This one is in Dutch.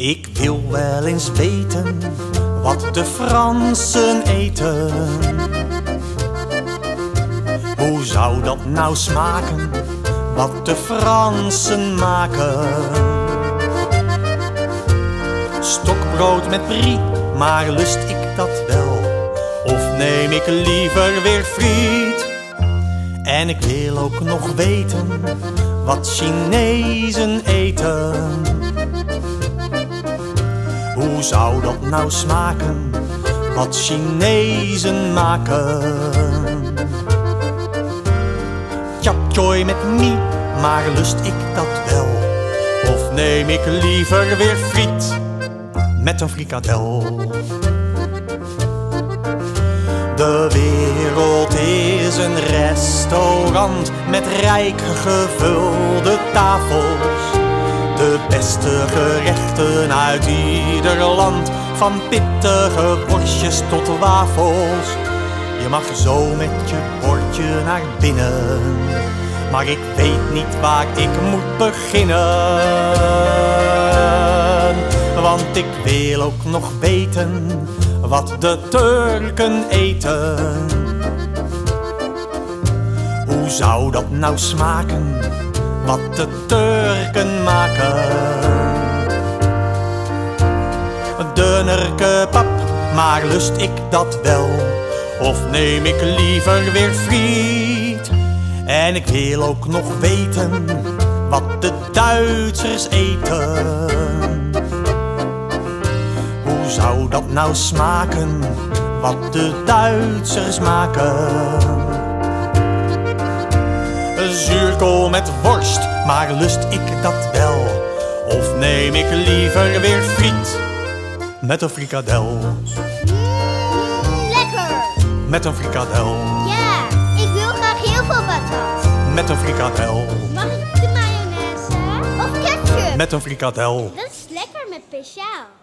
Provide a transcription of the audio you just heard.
Ik wil wel eens weten wat de Fransen eten. Hoe zou dat nou smaken, wat de Fransen maken? Stokbrood met brie, maar lust ik dat wel? Of neem ik liever weer friet? En ik wil ook nog weten wat Chinezen eten. Hoe zou dat nou smaken, wat Chinezen maken? Japchae met mie, maar lust ik dat wel? Of neem ik liever weer friet met een frikadel? De wereld is een restaurant met rijk gevulde tafels. De beste gerechten uit ieder land, van pittige worstjes tot wafels. Je mag zo met je bordje naar binnen, maar ik weet niet waar ik moet beginnen. Want ik wil ook nog weten wat de Turken eten. Hoe zou dat nou smaken, wat de Turken maken? Döner kebab, maar lust ik dat wel? Of neem ik liever weer friet? En ik wil ook nog weten wat de Duitsers eten. Hoe zou dat nou smaken, wat de Duitsers maken? Zuurkool met worst, maar lust ik dat wel? Of neem ik liever weer friet met een frikadel? Lekker! Met een frikadel. Ja, ik wil graag heel veel patat. Met een frikadel. Mag ik de mayonaise? Of ketchup? Met een frikadel. Dat is lekker met speciaal.